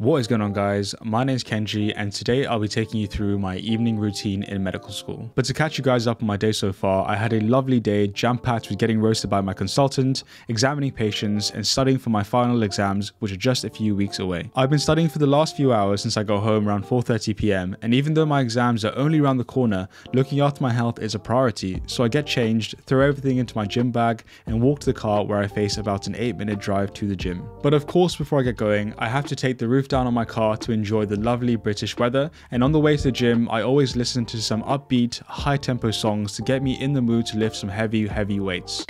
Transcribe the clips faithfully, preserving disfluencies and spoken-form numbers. What is going on, guys? My name is Kenji, and today I'll be taking you through my evening routine in medical school. But to catch you guys up on my day so far, I had a lovely day jam-packed with getting roasted by my consultant, examining patients, and studying for my final exams, which are just a few weeks away. I've been studying for the last few hours since I got home around four thirty p m, and even though my exams are only around the corner, looking after my health is a priority, so I get changed, throw everything into my gym bag, and walk to the car where I face about an eight minute drive to the gym. But of course, before I get going, I have to take the roof down on my car to enjoy the lovely British weather, and on the way to the gym I always listen to some upbeat, high tempo songs to get me in the mood to lift some heavy heavy weights.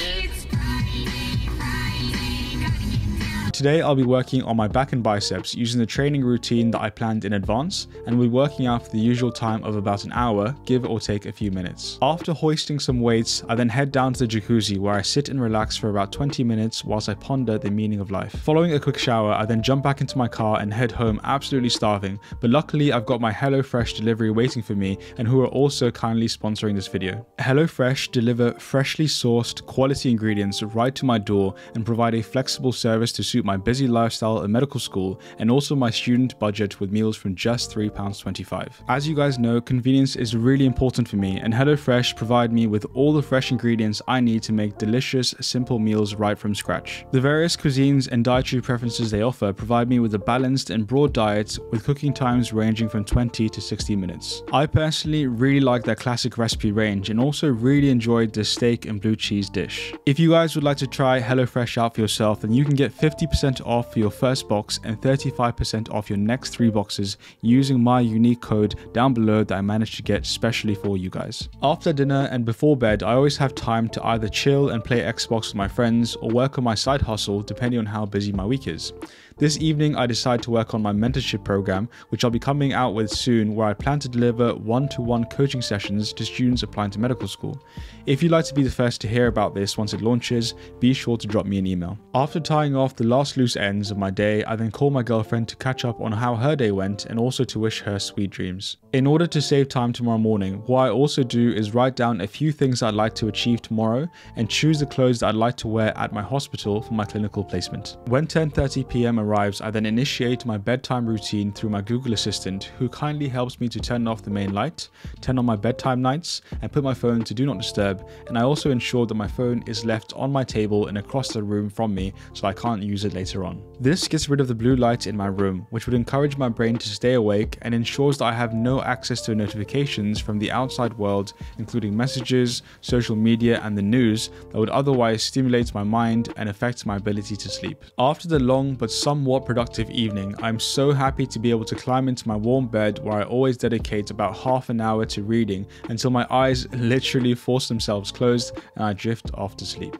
Today I'll be working on my back and biceps using the training routine that I planned in advance, and we'll be working out for the usual time of about an hour, give or take a few minutes. After hoisting some weights, I then head down to the jacuzzi where I sit and relax for about twenty minutes whilst I ponder the meaning of life. Following a quick shower, I then jump back into my car and head home absolutely starving, but luckily I've got my HelloFresh delivery waiting for me, and who are also kindly sponsoring this video. HelloFresh deliver freshly sourced, quality ingredients right to my door and provide a flexible service to suit my my busy lifestyle at medical school, and also my student budget, with meals from just three pounds twenty-five. As you guys know, convenience is really important for me, and HelloFresh provide me with all the fresh ingredients I need to make delicious, simple meals right from scratch. The various cuisines and dietary preferences they offer provide me with a balanced and broad diet, with cooking times ranging from twenty to sixty minutes. I personally really like their classic recipe range, and also really enjoyed the steak and blue cheese dish. If you guys would like to try HelloFresh out for yourself, then you can get fifty percent off for your first box and thirty-five percent off your next three boxes using my unique code down below that I managed to get specially for you guys. After dinner and before bed, I always have time to either chill and play Xbox with my friends or work on my side hustle, depending on how busy my week is. This evening I decide to work on my mentorship program, which I'll be coming out with soon, where I plan to deliver one-to-one coaching sessions to students applying to medical school. If you'd like to be the first to hear about this once it launches, be sure to drop me an email. After tying off the last loose ends of my day, I then call my girlfriend to catch up on how her day went and also to wish her sweet dreams. In order to save time tomorrow morning, what I also do is write down a few things I'd like to achieve tomorrow and choose the clothes that I'd like to wear at my hospital for my clinical placement. When ten thirty p m arrives, I then initiate my bedtime routine through my Google Assistant, who kindly helps me to turn off the main light, turn on my bedtime nights, and put my phone to do not disturb, and I also ensure that my phone is left on my table and across the room from me so I can't use it later on. This gets rid of the blue light in my room, which would encourage my brain to stay awake and ensures that I have no access to notifications from the outside world, including messages, social media, and the news that would otherwise stimulate my mind and affect my ability to sleep. After the long but somewhat productive evening, I'm so happy to be able to climb into my warm bed, where I always dedicate about half an hour to reading until my eyes literally force themselves closed and I drift off to sleep.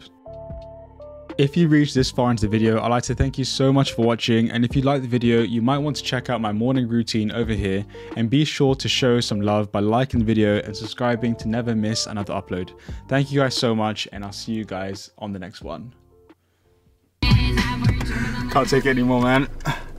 If you reached this far into the video, I'd like to thank you so much for watching, and if you like the video, you might want to check out my morning routine over here, and be sure to show some love by liking the video and subscribing to never miss another upload. Thank you guys so much, and I'll see you guys on the next one. Can't take it anymore, man.